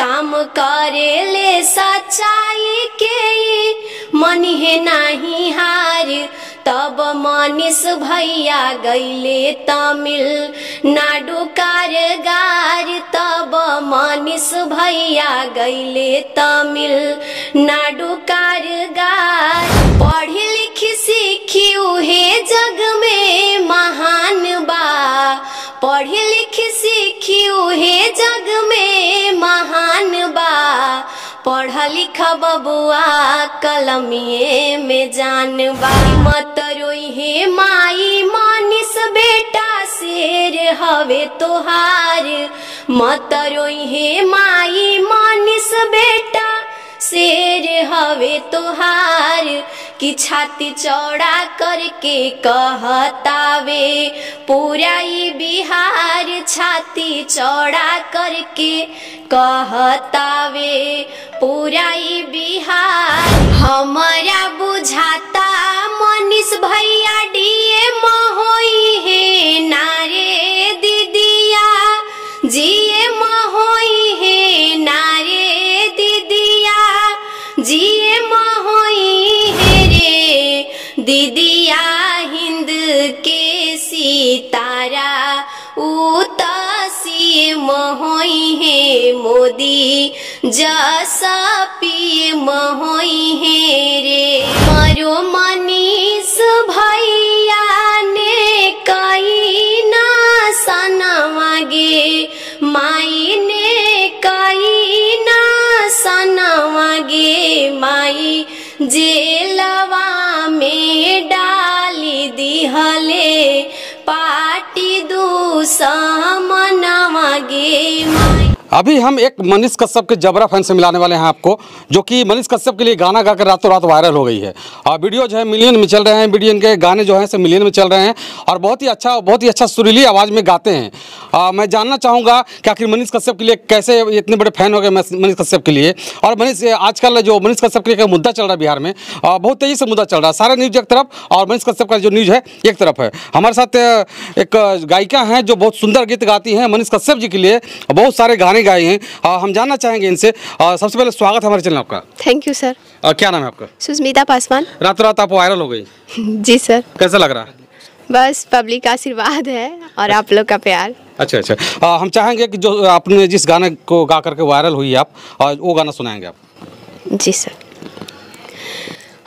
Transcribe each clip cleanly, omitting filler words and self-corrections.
काम करेले सच्चाई के, मन है नहीं हार। तब मनीष भैया गईले तमिल नाडु कारगार। तब मनीष भैया गईले तमिल नाडु कारगार। पढ़ी लिखी सीखी उहे जग में महान बा। पढ़ी लिखी सीखी उहे जग में महान बा। पढ़ा लिखा बबुआ कलमिये में जानबा। मत रोइहे माई मनीष बेटा शेर हवे तोहार। मत रोइहे माई मनीष बेटा शेर हवे तोहार। कि छाती चौड़ा करके कहतावे पूरा ई बिहार। छाती चौड़ा करके कहतावे पूरा ई बिहार। हमारा बुझाता मनीष भैया डीएम होई है नारे दीदिया। जीएम होई है नारे दीदिया। जीएम होई है रे दीदिया। हिंद के सितारा सीएम होई है मोदी जैसा पीएम होई है रे। मरो मनीष भैया ने कई ना सनवागे। माई ने कई ना सनवागे। माई जेलवा में डाली दिहले पार्टी दूसमनवागे माई। अभी हम एक मनीष कश्यप के जबरा फैन से मिलाने वाले हैं आपको, जो कि मनीष कश्यप के लिए गाना गाकर रातों रात वायरल हो गई है और वीडियो जो है मिलियन में चल रहे हैं। वीडियो इनके गाने जो हैं से मिलियन में चल रहे हैं और बहुत ही अच्छा सुरीली आवाज़ में गाते हैं। मैं जानना चाहूँगा कि आखिर मनीष कश्यप के लिए कैसे इतने बड़े फैन हो गए मनीष कश्यप के लिए। और मनीष आजकल जो मनीष कश्यप के लिए मुद्दा चल रहा है बिहार में, बहुत तेज़ी से मुद्दा चल रहा है। सारा न्यूज़ एक तरफ और मनीष कश्यप का जो न्यूज़ है एक तरफ है। हमारे साथ एक गायिका हैं जो बहुत सुंदर गीत गाती हैं मनीष कश्यप जी के लिए, बहुत सारे गाने गाए हैं। हम जानना चाहेंगे इनसे। सबसे पहले स्वागत है हमारे चैनल आपका। Thank you sir. क्या नाम है आपका? सुष्मिता पासवान। रातों रात आप वायरल हो गई। जी सर। कैसा लग रहा है? बस पब्लिक का आशीर्वाद है और आप लोग का प्यार। अच्छा। हम चाहेंगे कि जो आपने जिस गाने को गा करके वायरल हुई आप, वो गाना सुनाएंगे आप। जी सर।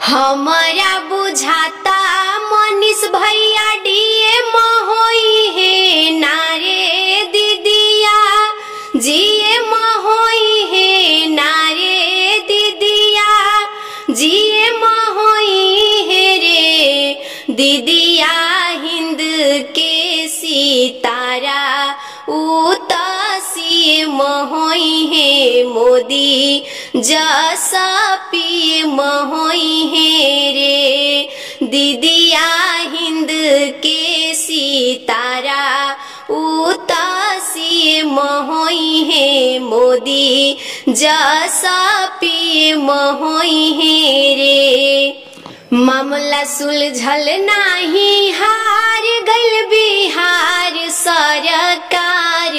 हमारा बुझाता मनीष भैया डीएम होई है नारे दीदिया। जीएम होई है नारे दीदिया। जीएम होई है रे दीदिया। हिंद के सितारा सीएम होई है मोदी जैसा पीएम होई है रे दीदिया। हिंद के सितारा सीएम होई है मोदी जैसा पीएम होई है रे। मामला सुलझल नहीं हार गल बिहार सरकार।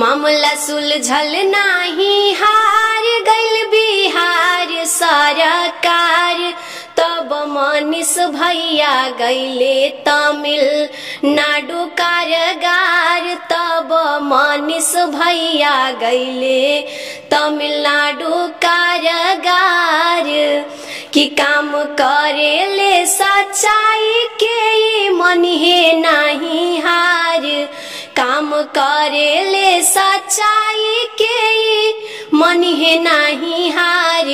मामला सुलझल नहीं हार गल बिहार सरकार। तब मनीष भैया गईले तमिल नाडु कारगार। तब मनीष भैया गईले तमिल नाडु कारगार। कि काम करेले सच्चाई के, मन है नहीं हार। काम करेले सच्चाई के, मन है नहीं हार।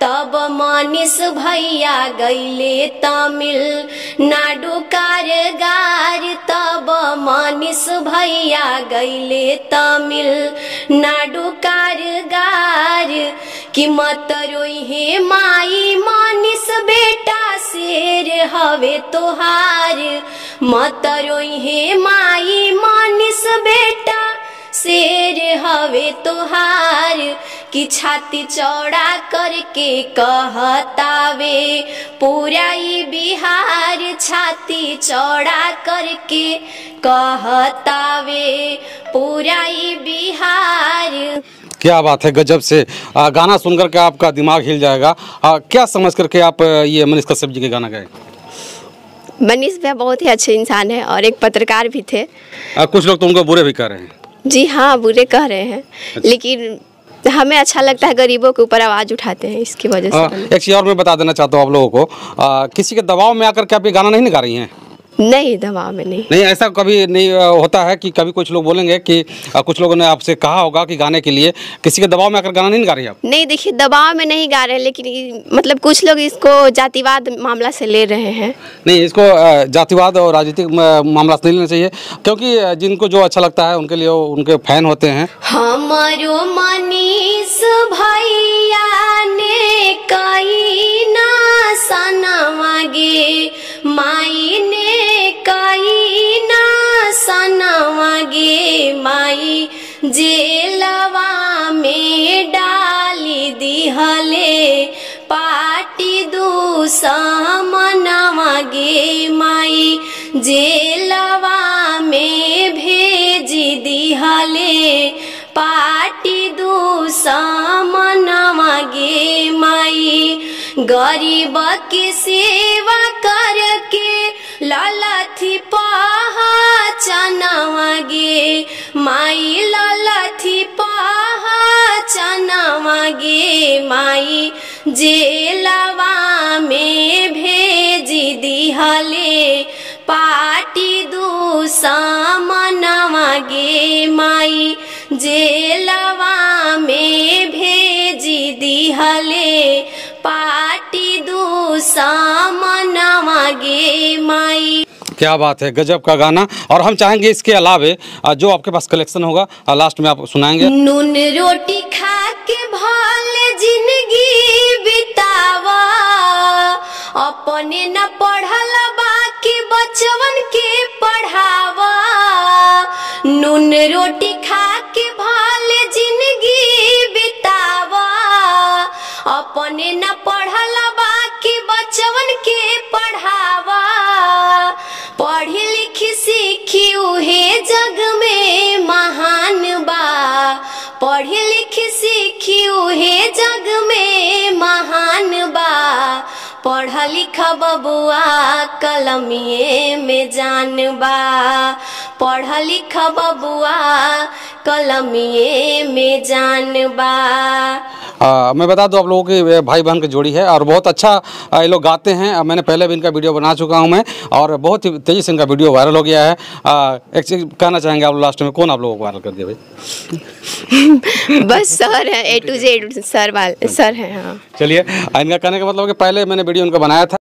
तब मनीष भैया गईले तमिल नाडु कारगार। तब मनीष भैया गईले तमिल नाडु कारगार। कि मत रोइहे माई मनीष बेटा शेर हवे तोहार। मत रोइहे माई मनीष बेटा शेर हवे तोहार। कि छाती चौड़ा करके कहतावे पूरा ई बिहार। छाती चौड़ा करके कहतावे पूरा ई बिहार। क्या बात है, गजब से गाना सुनकर के आपका दिमाग हिल जाएगा। क्या समझ करके आप ये मनीष कश्यप जी के गाना गाए? मनीष भैया बहुत ही अच्छे इंसान हैं और एक पत्रकार भी थे। कुछ लोग तो उनको बुरे भी कह रहे हैं। जी हाँ, बुरे कह रहे हैं। अच्छा। लेकिन हमें अच्छा लगता है, गरीबों के ऊपर आवाज़ उठाते हैं, इसकी वजह से। एक चीज़ और मैं बता देना चाहता हूँ आप लोगों को, किसी के दबाव में आकर के आप ये गाना नहीं गा रही हैं? नहीं, दबाव में नहीं। ऐसा कभी नहीं होता है कि कभी कुछ लोग बोलेंगे कि कुछ लोगों ने आपसे कहा होगा कि गाने के लिए, किसी के दबाव में आकर गाना नहीं गा रही आप? नहीं, देखिए दबाव में नहीं गा रहे, लेकिन मतलब कुछ लोग इसको जातिवाद मामला से ले रहे हैं। नहीं, इसको जातिवाद और राजनीतिक मामला से नहीं लेना चाहिए, क्योंकि जिनको जो अच्छा लगता है उनके लिए, उनके फैन होते हैं। हमारो मनीष भैया ने कई ना सनवागे, माई ने कई ना सनवागे, माई जेलवा में डाली दिहले, पाटी दूसमनवागे, माई जेलवा में भेज दिहले, पाटी दूसमनवागे, माई गरीब की सेवा करके ललथी पहचानवागे, माई ललथी पहचानवागे, माई जेलवा में भेज दिहले, पाटी दूसमनवागे, माई जेलवा में भेज दिहले, पाटी दूसमनवागे, माई। क्या बात है, गजब का गाना। और हम चाहेंगे इसके अलावे जो आपके पास कलेक्शन होगा लास्ट में आप सुनाएंगे। नून रोटी खा के भले जिंदगी बितावा, अपने न पढ़ल बाकी बच्चवन के पढ़ावा, नून रोटी खा के भले जिंदगी बितावा, अपने न पढ़ल बाकी बच्चवन के पढ़ावा, पढ़ी लिखी सीखी उहे जग में महान बा, पढ़ी लिखी सीखी उहे जग में महान बा, पढ़ा लिखा बबुआ कलमिए में जान बा, पढ़ा लिखा बबुआ कलमिए में जान बा। मैं बता दूं आप लोगों की भाई बहन की जोड़ी है और बहुत अच्छा ये लोग गाते हैं। मैंने पहले भी इनका वीडियो बना चुका हूं मैं, और बहुत ही तेज़ी से इनका वीडियो वायरल हो गया है। एक चीज़ कहना चाहेंगे आप लास्ट में, कौन आप लोगों को वायरल कर दिया भाई? बस सर है, ए टू जेड सर हैं। हाँ। चलिए, इनका कहने का मतलब कि पहले मैंने वीडियो उनका बनाया था।